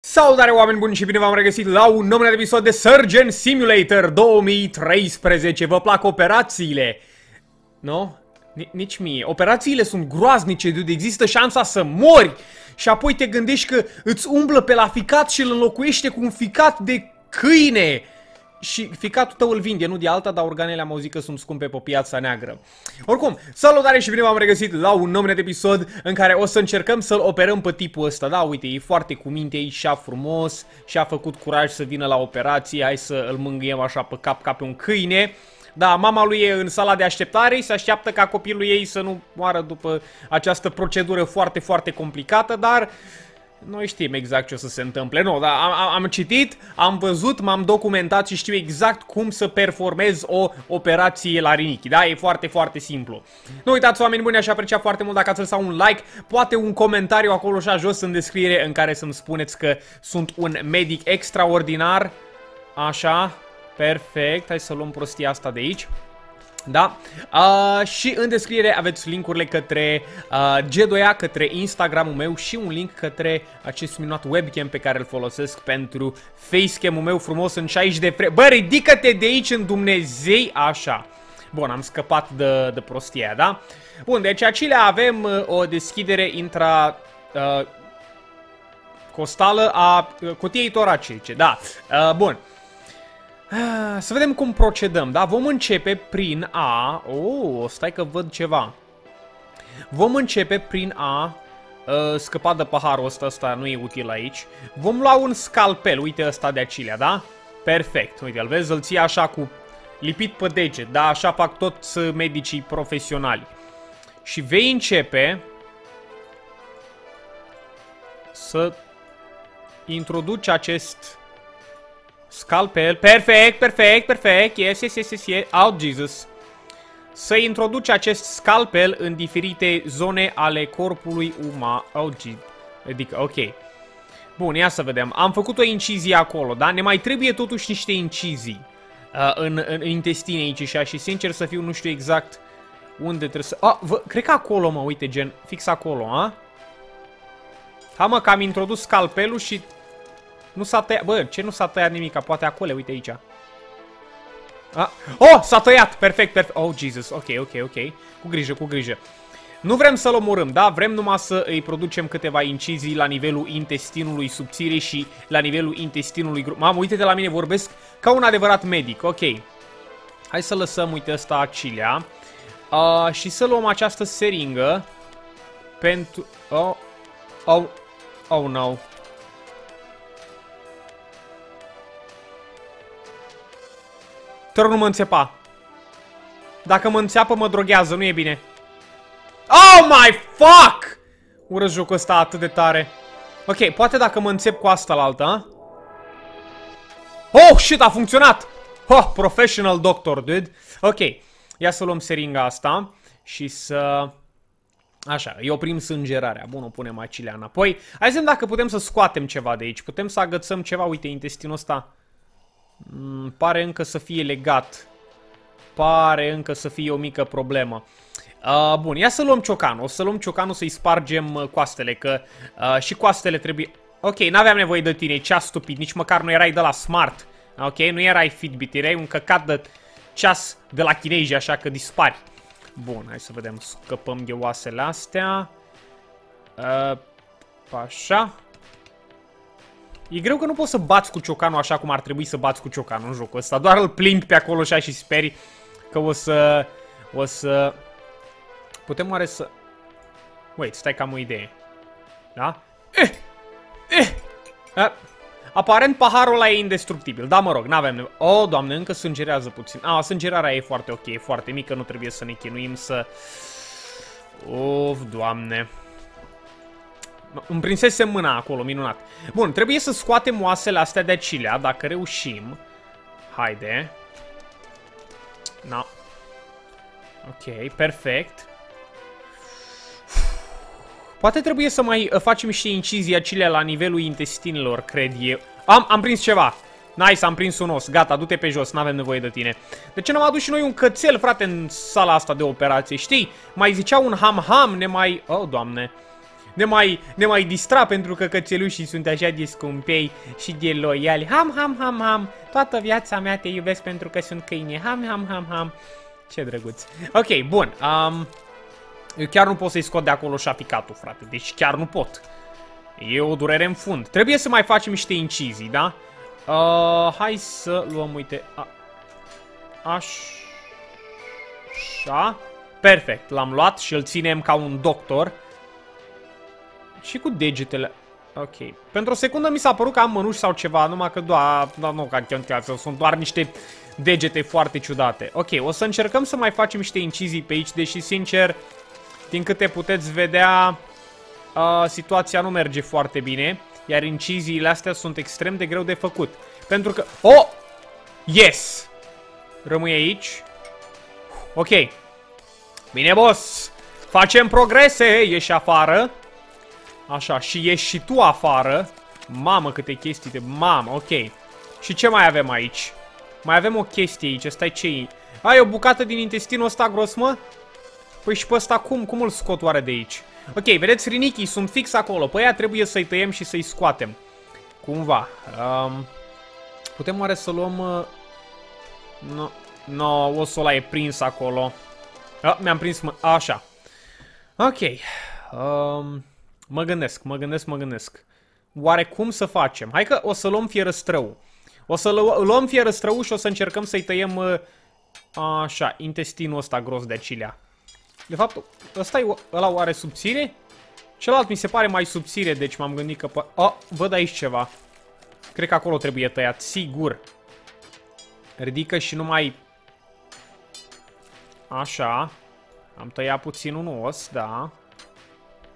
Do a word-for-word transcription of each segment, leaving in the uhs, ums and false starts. Salutare oameni buni și bine v-am regăsit la un nou episod de Surgeon Simulator două mii treisprezece. Vă plac operațiile? Nu? Nici mie. Operațiile sunt groaznice, dude. Există șansa să mori și apoi te gândești că îți umblă pe la ficat și îl înlocuiește cu un ficat de câine. Și ficatul tău îl vinde, nu de alta, dar organele am auzit că sunt scumpe pe piața neagră. Oricum, salutare și bine v-am regăsit la un nou episod în care o să încercăm să-l operăm pe tipul ăsta. Da, uite, e foarte cu minte, e și-a frumos, și-a făcut curaj să vină la operație. Hai să îl mângâiem așa pe cap ca pe un câine. Da, mama lui e în sala de așteptare, se așteaptă ca copilul ei să nu moară după această procedură foarte, foarte complicată, dar... noi știm exact ce o să se întâmple, nu, dar am, am citit, am văzut, m-am documentat și știu exact cum să performez o operație la rinichi, da? E foarte, foarte simplu. Nu uitați, oameni buni, aș aprecia foarte mult dacă ați lăsat un like, poate un comentariu acolo și jos în descriere în care să-mi spuneți că sunt un medic extraordinar. Așa, perfect, hai să luăm prostia asta de aici. Da? Uh, și în descriere aveți linkurile către uh, G doi A, către Instagram-ul meu și un link către acest minunat webcam pe care îl folosesc pentru facecam-ul meu frumos în șaizeci de frame. Bă, ridică-te de aici în Dumnezei, așa. Bun, am scăpat de, de prostia, da? Bun, deci acilea avem uh, o deschidere intra... Uh, costală a uh, cutiei toracice, da. Uh, bun. Să vedem cum procedăm, da? Vom începe prin a... Oh, stai că văd ceva. Vom începe prin a... Uh, scăpa de paharul ăsta, ăsta nu e util aici. Vom lua un scalpel, uite ăsta de acilea, da? Perfect, uite, îl vezi, îl ții așa cu... lipit pe deget, da? Așa fac toți medicii profesionali. Și vei începe... să... introduci acest... scalpel, perfect, perfect, perfect, yes, yes, yes, yes, yes, oh, Jesus. Să introduci acest scalpel în diferite zone ale corpului uman, oh, Jesus. Adică, ok. Bun, ia să vedem, am făcut o incizie acolo, da? Ne mai trebuie totuși niște incizii uh, în, în intestine aici și și sincer să fiu, nu știu exact unde trebuie să... Ah, vă, cred că acolo, mă, uite, gen, fix acolo, a? Ha, mă, că am introdus scalpelul și... nu s-a tăiat, bă, ce nu s-a tăiat nimic? Poate acolo, uite aici. Ah. Oh, s-a tăiat, perfect, perfect. Oh, Jesus, ok, ok, ok. Cu grijă, cu grijă. Nu vrem să-l omorâm, da? Vrem numai să îi producem câteva incizii la nivelul intestinului subțire și la nivelul intestinului gru... Mamă, uite de la mine, vorbesc ca un adevărat medic, ok. Hai să lăsăm, uite, ăsta acilea. Uh, și să luăm această seringă pentru... Oh, oh, oh, no. Te rog, nu mă înțepa. Dacă mă înțeapă, mă droghează, nu e bine. Oh my fuck! Urăsc jocul ăsta atât de tare. Ok, poate dacă mă înțep cu asta la alta. Oh shit, a funcționat! Oh, professional doctor, dude. Ok, ia să luăm seringa asta și să... așa, îi oprim sângerarea. Bun, o punem acilea înapoi. Hai să vedem dacă putem să scoatem ceva de aici. Putem să agățăm ceva, uite, intestinul ăsta. Mm, pare încă să fie legat. Pare încă să fie o mică problemă. Uh, bun, ia să luăm ciocanul. O să luăm ciocanul să-i spargem coastele, că uh, și coastele trebuie... Ok, n-aveam nevoie de tine, ceas stupid. Nici măcar nu erai de la smart. Ok, nu erai Fitbit, erai un căcat de ceas de la chinezi, așa că dispari. Bun, hai să vedem, scăpăm de oasele astea. Uh, așa... e greu că nu poți să bați cu ciocanul așa cum ar trebui să bați cu ciocanul în jocul ăsta. Doar îl plimbi pe acolo așa și speri că o să... o să... putem oare să... wait, stai că am o idee. Da? Eh! Eh! Ah. Aparent paharul ăla e indestructibil. Da, mă rog, n-avem nevoie. Oh, doamne, încă sângerează puțin. Ah, sângerarea e foarte ok, e foarte mică, nu trebuie să ne chinuim să... of, doamne... îmi prinsesem mâna acolo, minunat. Bun, trebuie să scoatem oasele astea de acilea, dacă reușim. Haide. Na. Ok, perfect. Poate trebuie să mai facem și incizii acilea la nivelul intestinilor, cred eu. Am, am prins ceva. Nice, am prins un os. Gata, du-te pe jos, n-avem nevoie de tine. De ce n-am adus și noi un cățel, frate, în sala asta de operație, știi? Mai zicea un ham-ham, ne mai... oh, doamne. ne mai, ne mai distra pentru că cățelușii sunt așa de scumpei și de loiali. Ham, ham, ham, ham, toată viața mea te iubesc pentru că sunt câine. Ham, ham, ham, ham. Ce drăguț. Ok, bun. Um, eu chiar nu pot să-i scot de acolo șapicatul, frate. Deci chiar nu pot. E o durere în fund. Trebuie să mai facem niște incizii, da? Uh, hai să luăm, uite... A, așa... Perfect, l-am luat și îl ținem ca un doctor. Și cu degetele... Ok. Pentru o secundă mi s-a părut că am mănuși sau ceva, numai că doar... Da, nu, că sunt doar niște degete foarte ciudate. Ok, o să încercăm să mai facem niște incizii pe aici, deși, sincer, din câte puteți vedea... Uh, situația nu merge foarte bine, iar inciziile astea sunt extrem de greu de făcut. Pentru că... Oh! Yes! Rămâi aici. Ok. Bine, boss! Facem progrese! Ieși afară. Așa, și ieși și tu afară. Mamă, câte chestii de... Mamă, ok. Și ce mai avem aici? Mai avem o chestie aici. Asta-i ce-i? Ai o bucată din intestinul ăsta gros, mă? Păi și pe ăsta cum? Cum îl scot oare de aici? Ok, vedeți, rinichii sunt fix acolo. Pe aia trebuie să-i tăiem și să-i scoatem. Cumva. Um, putem oare să luăm... Uh... No, no, osul ăla e prins acolo. Ah, mi-am prins... Așa. Ok. Um, mă gândesc, mă gândesc, mă gândesc. Oare cum să facem? Hai că o să luăm fierăstrău. O să lu luăm fierăstrău și o să încercăm să-i tăiem... Uh... Așa, intestinul ăsta gros de acilea. De fapt, ăsta e ăla oare subțire? Celălalt mi se pare mai subțire, deci m-am gândit că... Pă... Oh, văd aici ceva. Cred că acolo trebuie tăiat, sigur. Ridică și nu mai... Așa. Am tăiat puțin un os, da.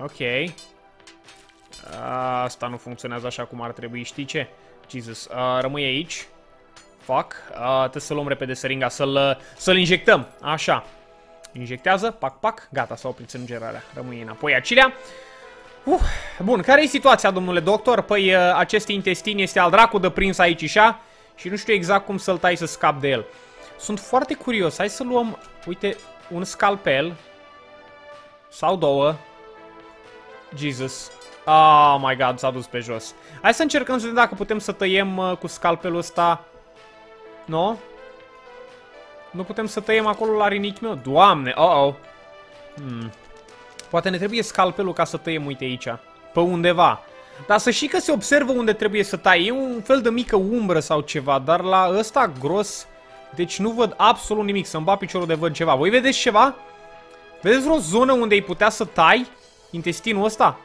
Ok. Asta nu funcționează așa cum ar trebui, știi ce? Jesus. Uh, rămâi aici. Fac. Uh, trebuie să luăm repede seringa, să-l să-l injectăm. Așa. Injectează, pac, pac, gata, s-a oprit sângerarea. Rămâie înapoi acilea. Uh, bun, care e situația, domnule doctor? Păi, acest intestin este al dracu de prins aici așa și nu știu exact cum să-l tai să scap de el. Sunt foarte curios, hai să luăm, uite, un scalpel sau două. Jesus. Oh my god, s-a dus pe jos. Hai să încercăm să vedem dacă putem să tăiem cu scalpelul ăsta. Nu? Nu putem să tăiem acolo la rinichi meu? Doamne, uh-oh. Hmm. Poate ne trebuie scalpelul ca să tăiem, uite aici. Pe undeva. Dar să știi că se observă unde trebuie să tai. E un fel de mică umbră sau ceva, dar la ăsta gros... Deci nu văd absolut nimic. Să-mi bat piciorul de văd ceva. Voi vedeți ceva? Vedeți vreo zonă unde îi putea să tai intestinul ăsta?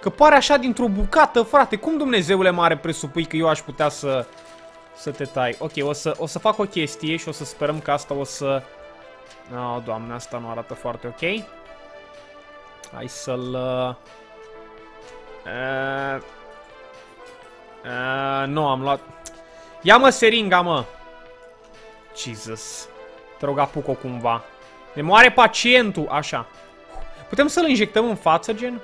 Că pare așa dintr-o bucată, frate. Cum, Dumnezeule mare, presupui că eu aș putea să... Să te tai. Ok, o să, o să fac o chestie și o să sperăm că asta o să... Oh, doamne, asta nu arată foarte ok. Hai să-l... Uh... Uh, nu, am luat... Ia mă, seringa, mă! Jesus. Te rog, apuc-o cumva. Ne moare pacientul, așa. Putem să-l injectăm în față, gen?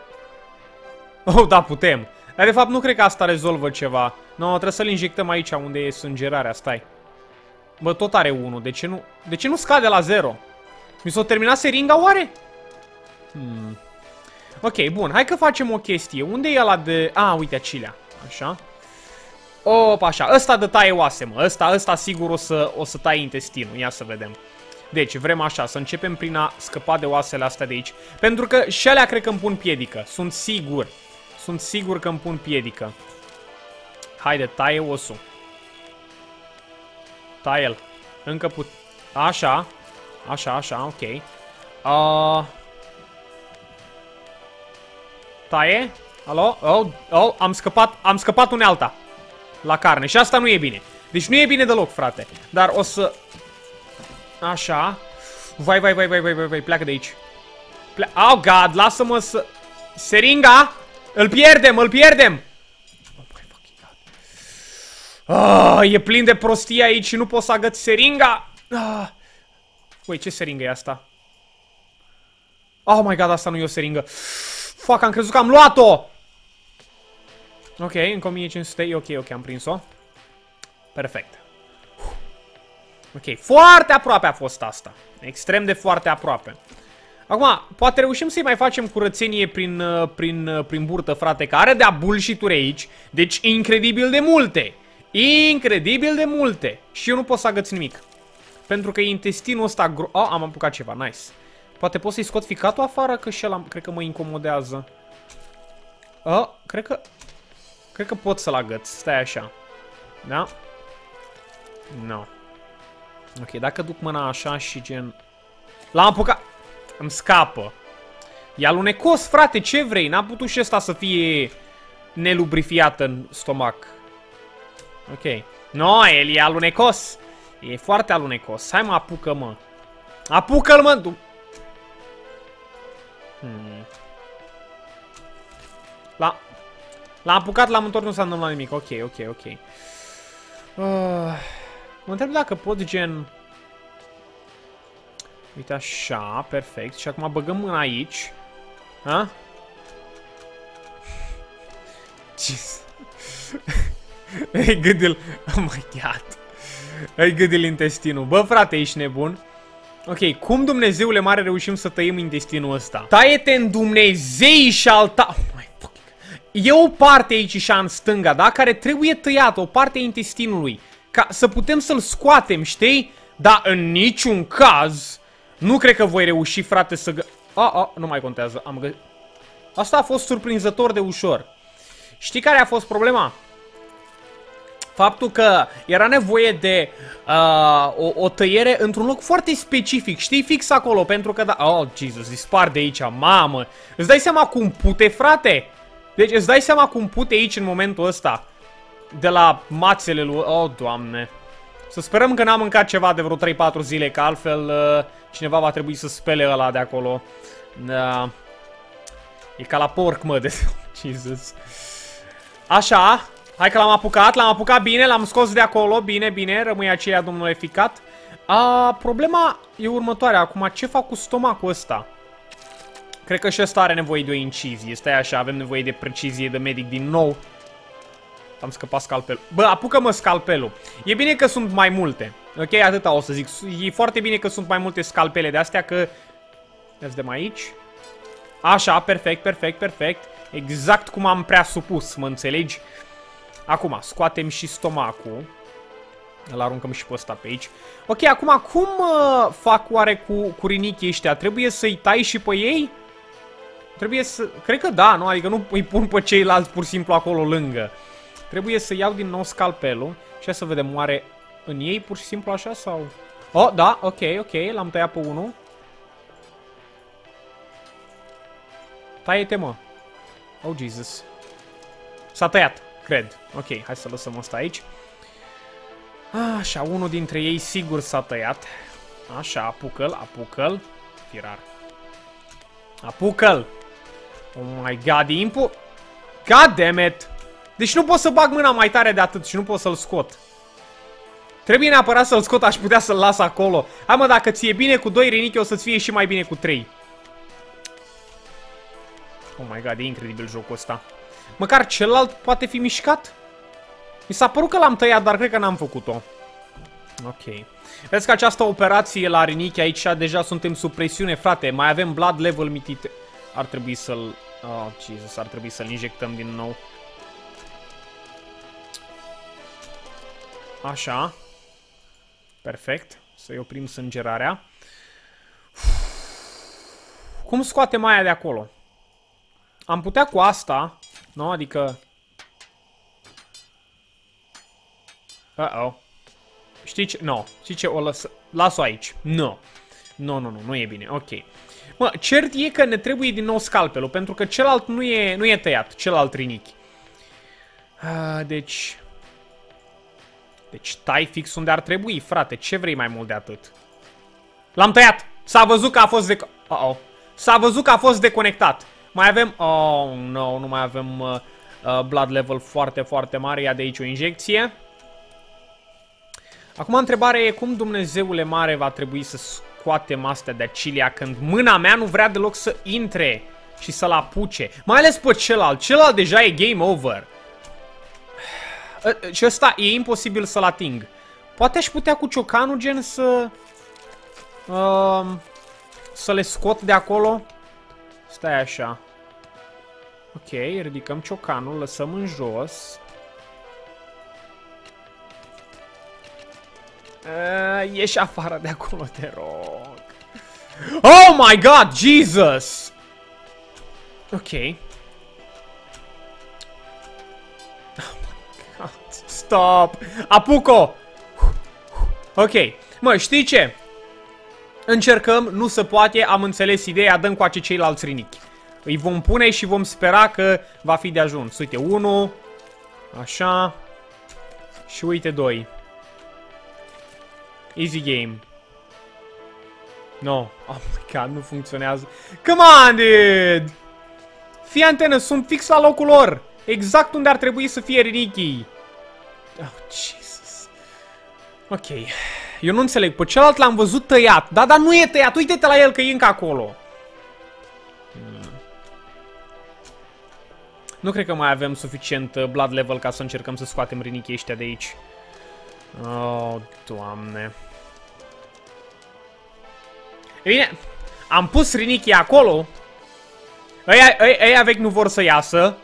Oh, da, putem. Dar de fapt nu cred că asta rezolvă ceva. No, trebuie să-l injectăm aici unde e sângerarea, stai. Bă, tot are unul, de ce nu... De ce nu scade la zero? Mi s-o terminat seringa oare? Hmm. Ok, bun, hai că facem o chestie. Unde e ăla de... Ah, uite, acilea. Așa. Opa, așa, ăsta de taie oase, mă. Ăsta, ăsta sigur o să, o să taie intestinul. Ia să vedem. Deci, vrem așa, să începem prin a scăpa de oasele astea de aici. Pentru că și alea cred că îmi pun piedică, sunt sigur. Sunt sigur că îmi pun piedică. Haide, taie osul. Taie-l. Încă put... Așa. Așa, așa, ok. Uh... Taie? Alo? Oh, oh, am scăpat, am scăpat unealta. La carne. Și asta nu e bine. Deci nu e bine deloc, frate. Dar o să... Așa. Vai, vai, vai, vai, vai, vai, pleacă de aici. Ple... Oh, God, lasă-mă să... Seringa! Îl pierdem, îl pierdem! Ah, e plin de prostie aici și nu pot să agăț seringa! Ah. Ui, ce seringă e asta? Oh my god, asta nu e o seringă. Fuck, am crezut că am luat-o! Ok, încă o mie cinci sute, e ok, ok, am prins-o. Perfect. Ok, foarte aproape a fost asta. Extrem de foarte aproape. Acum, poate reușim să-i mai facem curățenie prin, prin, prin burtă, frate, că are de-a bullshit-uri aici. Deci, incredibil de multe. Incredibil de multe. Și eu nu pot să agăț nimic. Pentru că intestinul ăsta gro... Oh, am apucat ceva, nice. Poate pot să-i scot ficatul afară, că și ăla, cred că mă incomodează. Oh, cred că... Cred că pot să-l agăț, stai așa. Da? No. Ok, dacă duc mâna așa și gen... L-am apucat... Îmi scapă. E alunecos, frate, ce vrei? N-a putut și ăsta să fie nelubrifiat în stomac. Ok. No, el e alunecos. E foarte alunecos. Hai mă, apucă, mă. Apucă-l, mă! Hmm. La... L-am apucat, l-am întors, nu s-a întâmplat nimic. Ok, ok, ok. Uh, mă întreb dacă pot, gen... Uite așa, perfect. Și acum băgăm mâna aici. Ha? Ai gâdil... Oh my God. Ai gâdil intestinul. Bă, frate, ești nebun. Ok, cum Dumnezeule mare reușim să tăiem intestinul ăsta? Taie-te în Dumnezei și alta... Oh my fucking... E o parte aici și în stânga, da? Care trebuie tăiată, o parte a intestinului. Ca să putem să-l scoatem, știi? Dar în niciun caz... Nu cred că voi reuși, frate, să gă... A, a, nu mai contează, am găsit... Asta a fost surprinzător de ușor. Știi care a fost problema? Faptul că era nevoie de uh, o, o tăiere într-un loc foarte specific, știi, fix acolo, pentru că da... Oh, Jesus, dispar de aici, mamă! Îți dai seama cum pute, frate? Deci îți dai seama cum pute aici în momentul ăsta. De la mațele lui... Oh, Doamne! Să sperăm că n-am mâncat ceva de vreo trei patru zile, că altfel uh, cineva va trebui să spele ăla de acolo. Uh, e ca la porc, mă, de... Jesus. Așa, hai că l-am apucat, l-am apucat bine, l-am scos de acolo, bine, bine, rămâi aceea, domnule ficat. Uh, problema e următoarea, acum, ce fac cu stomacul ăsta? Cred că și ăsta are nevoie de o incizie, stai așa, avem nevoie de precizie de medic din nou. Am scăpat scalpelul. Bă, apucă-mă scalpelul. E bine că sunt mai multe. Ok, atâta o să zic. E foarte bine că sunt mai multe scalpele de astea, că... Ia-ți de mai aici. Așa, perfect, perfect, perfect. Exact cum am prea supus, mă înțelegi? Acum, scoatem și stomacul. Îl aruncăm și pe ăsta pe aici. Ok, acum, cum uh, fac oare cu, cu rinichii ăștia? Trebuie să-i tai și pe ei? Trebuie să... Cred că da, nu? Adică nu îi pun pe ceilalți pur și simplu acolo lângă. Trebuie să iau din nou scalpelul și să vedem, oare în ei pur și simplu așa sau... Oh, da, ok, ok, l-am tăiat pe unul. Taie-te, mă. Oh, Jesus. S-a tăiat, cred. Ok, hai să lăsăm asta aici. Așa, unul dintre ei sigur s-a tăiat. Așa, apucă-l, apucă-l. Firar. Apucă-l! Oh my God, impu... God damn it! Deci nu pot să bag mâna mai tare de atât și nu pot să-l scot. Trebuie neapărat să-l scot, aș putea să-l las acolo. Hai mă, dacă ți-e bine cu doi rinichi, o să-ți fie și mai bine cu trei. Oh my God, e incredibil jocul ăsta. Măcar celălalt poate fi mișcat? Mi s-a părut că l-am tăiat, dar cred că n-am făcut-o. Ok. Vezi că această operație la rinichi aici deja suntem sub presiune, frate. Mai avem blood level mitite. Ar trebui să-l... Oh, Jesus, ar trebui să-l injectăm din nou. Așa. Perfect. Să-i oprim sângerarea. Cum scoatem aia de acolo? Am putea cu asta, nu? Adică... Uh-oh. Știi ce? No. Știi ce? O las... Las-o aici. No. No, no, no. Nu e bine. Ok. Mă, cert e că ne trebuie din nou scalpelul, pentru că celălalt nu e, nu e tăiat. Celălalt rinichi. Uh, deci... Deci tai fix unde ar trebui, frate. Ce vrei mai mult de atât? L-am tăiat! S-a văzut că a fost de... Uh-oh. S-a văzut că a fost deconectat. Mai avem... Oh, no, nu mai avem uh, uh, blood level foarte, foarte mare. Ia de aici o injecție. Acum întrebarea e cum Dumnezeule mare va trebui să scoatem astea de acilia când mâna mea nu vrea deloc să intre și să-l apuce. Mai ales pe celălalt. Celălalt deja e game over. Și ăsta e imposibil să-l ating. Poate aș putea cu ciocanul gen să... Uh, să le scot de acolo. Stai așa. Ok, ridicăm ciocanul, lăsăm în jos. Uh, ieși afară de acolo, te rog. Oh my god, Jesus! Ok. Oh my god, stop! Apuco! Ok, mă, știi ce? Încercăm, nu se poate, am înțeles ideea, dăm cu acei ceilalți rinichi. Îi vom pune și vom spera că va fi de ajuns. Uite, unu. Așa. Și uite, doi. Easy game. No. Oh my god, nu funcționează. Come on, dude! Fii antenă, sunt fix la locul lor. Exact unde ar trebui să fie rinichii. Oh, Jesus. Ok. Eu nu înțeleg. Pe celălalt l-am văzut tăiat. Da, dar nu e tăiat. Uite-te la el că e încă acolo. Nu cred că mai avem suficient blood level ca să încercăm să scoatem rinichii ăștia de aici. Oh, Doamne. E bine, am pus rinichii acolo. Ăia, ăia vechi nu vor să iasă.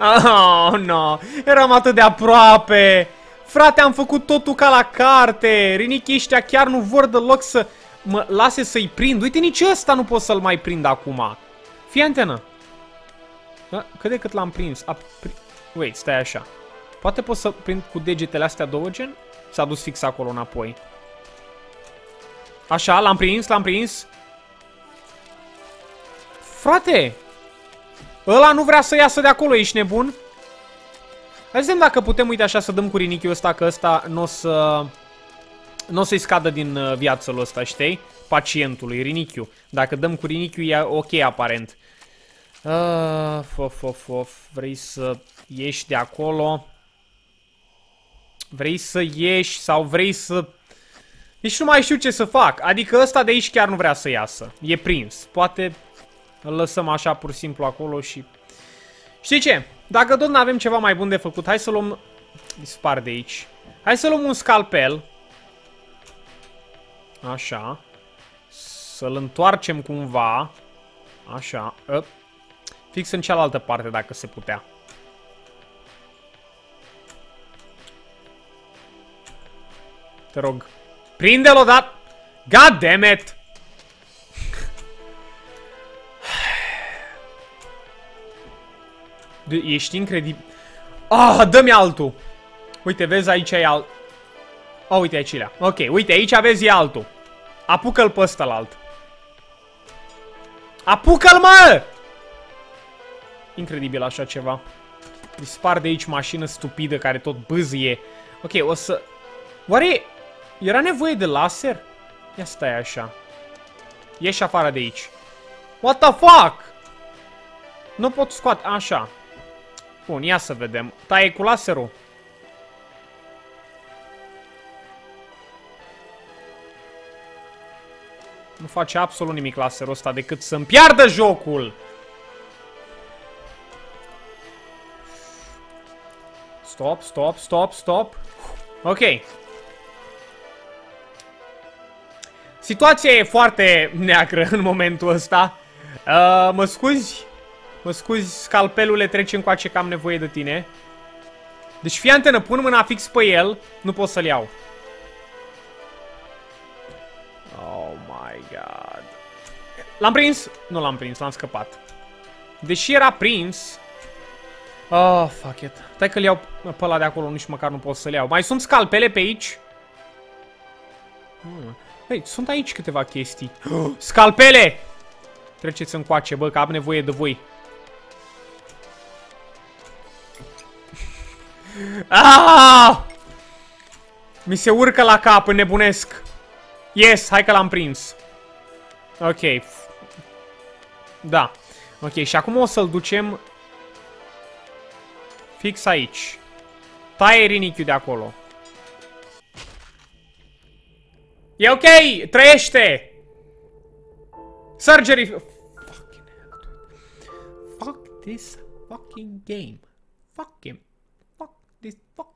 Oh, no. Eram atât de aproape. Frate, am făcut totul ca la carte. Rinichii ăștia chiar nu vor deloc să mă lase să-i prind. Uite, nici ăsta nu pot să-l mai prind acum. Fii antenă. Da? Cât de cât l-am prins. A, pri... Wait, stai așa. Poate pot să prind cu degetele astea două, gen? S-a dus fix acolo înapoi. Așa, l-am prins, l-am prins. Frate! Ăla nu vrea să iasă de acolo, ești nebun? Hai să vedem dacă putem, uite așa, să dăm cu rinichiul ăsta, că ăsta nu o să... Nu o să-i scadă din viața lui ăsta, știi? Pacientului, rinichiul. Dacă dăm cu rinichiul e ok, aparent. Uh, of, of, of. Vrei să ieși de acolo? Vrei să ieși sau vrei să... Deci nu mai știu ce să fac. Adică ăsta de aici chiar nu vrea să iasă. E prins. Poate îl lăsăm așa pur și simplu acolo și... Știi ce? Dacă tot nu avem ceva mai bun de făcut, hai să luăm... Dispar de aici. Hai să luăm un scalpel. Așa. Să-l întoarcem cumva. Așa. Up. Fix în cealaltă parte dacă se putea. Te rog. Prinde-l odată! God damn it! Ești incredibil. Ah, dă-mi altul! Uite, vezi, aici e alt. Ah, uite, aici. Ok, uite, aici vezi e altul. Apucă-l pe ăstălalt. Apucă-l, mă! Incredibil așa ceva. Dispar de aici mașină stupidă care tot bâzie. Ok, o să... Oare... Era nevoie de laser? Ia stai așa. Ieși afară de aici. What the fuck? Nu pot scoate. Așa. Bun, ia să vedem. Taie cu laserul. Nu face absolut nimic laserul ăsta decât să-mi piardă jocul. Stop, stop, stop, stop. Ok. Situația e foarte neagră în momentul ăsta. Uh, mă scuzi? Mă scuzi, scalpelule, trece încoace că am nevoie de tine. Deci fii antenă, pun mâna fix pe el, nu pot să-l iau. Oh my god. L-am prins? Nu l-am prins, l-am scăpat. Deși era prins... Oh, fuck it. Stai că-l iau pe ăla de acolo, nici măcar nu pot să-l iau. Mai sunt scalpele pe aici? Hmm. Hei, sunt aici câteva chestii. Scalpele! Treceți încoace, bă, că am nevoie de voi. Ah! Mi se urcă la cap, înnebunesc. Yes, hai că l-am prins. Ok. Da. Ok, și acum o să-l ducem... Fix aici. Taie rinichiul de acolo. E ok! Trăiește! Surgery... Fucking hell, dude. Fuck this fucking game. Fuck him. Fuck this fucking...